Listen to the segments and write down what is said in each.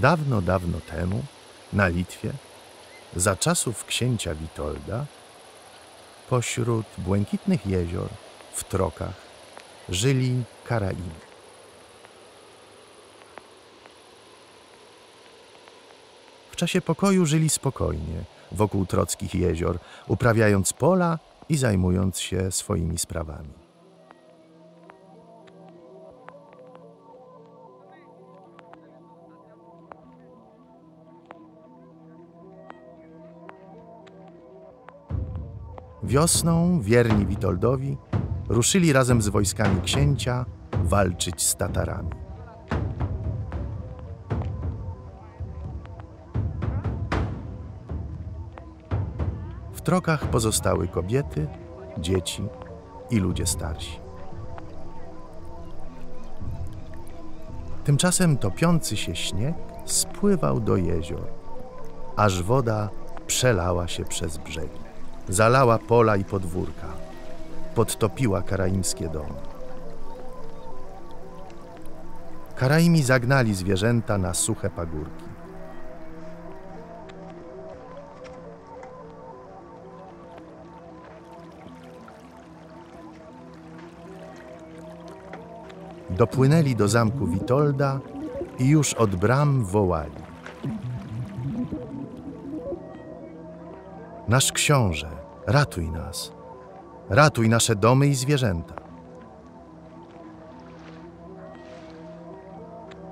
Dawno, dawno temu, na Litwie, za czasów księcia Witolda, pośród błękitnych jezior w Trokach żyli Karaimi. W czasie pokoju żyli spokojnie wokół trockich jezior, uprawiając pola i zajmując się swoimi sprawami. Wiosną wierni Witoldowi ruszyli razem z wojskami księcia walczyć z Tatarami. W Trokach pozostały kobiety, dzieci i ludzie starsi. Tymczasem topiący się śnieg spływał do jezior, aż woda przelała się przez brzegi. Zalała pola i podwórka, podtopiła karaimskie domy. Karaimi zagnali zwierzęta na suche pagórki. Dopłynęli do zamku Witolda i już od bram wołali: nasz książę, ratuj nas, ratuj nasze domy i zwierzęta.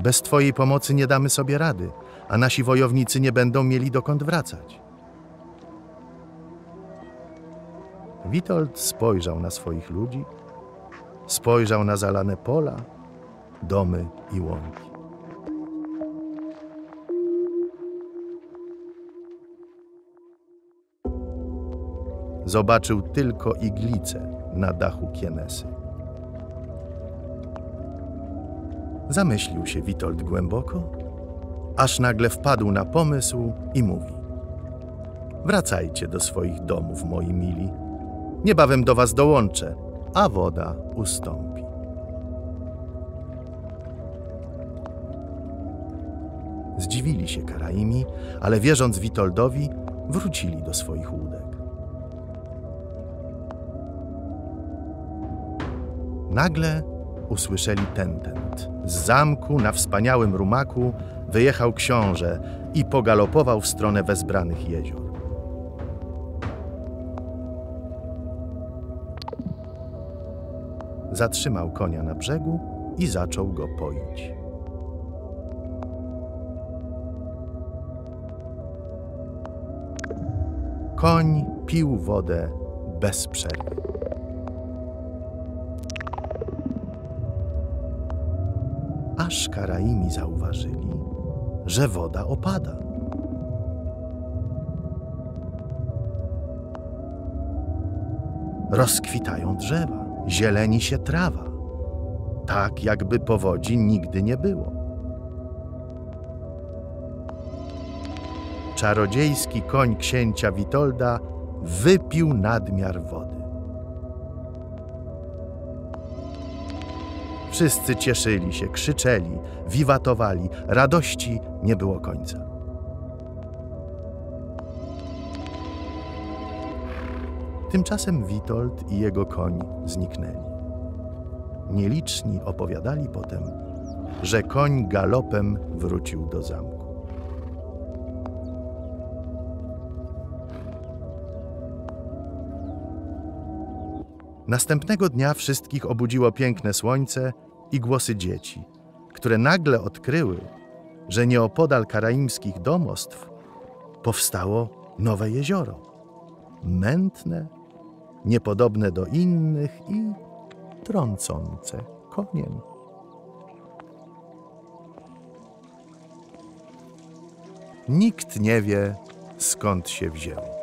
Bez twojej pomocy nie damy sobie rady, a nasi wojownicy nie będą mieli dokąd wracać. Witold spojrzał na swoich ludzi, spojrzał na zalane pola, domy i łąki. Zobaczył tylko iglice na dachu Kienesy. Zamyślił się Witold głęboko, aż nagle wpadł na pomysł i mówi: wracajcie do swoich domów, moi mili. Niebawem do was dołączę, a woda ustąpi. Zdziwili się Karaimi, ale wierząc Witoldowi, wrócili do swoich łódek. Nagle usłyszeli tentent. Z zamku na wspaniałym rumaku wyjechał książę i pogalopował w stronę wezbranych jezior. Zatrzymał konia na brzegu i zaczął go poić. Koń pił wodę bez przerwy. Aż Karaimi zauważyli, że woda opada. Rozkwitają drzewa, zieleni się trawa, tak jakby powodzi nigdy nie było. Czarodziejski koń księcia Witolda wypił nadmiar wody. Wszyscy cieszyli się, krzyczeli, wiwatowali. Radości nie było końca. Tymczasem Witold i jego koń zniknęli. Nieliczni opowiadali potem, że koń galopem wrócił do zamku. Następnego dnia wszystkich obudziło piękne słońce i głosy dzieci, które nagle odkryły, że nieopodal karaimskich domostw powstało nowe jezioro. Mętne, niepodobne do innych i trącące koniem. Nikt nie wie, skąd się wzięło.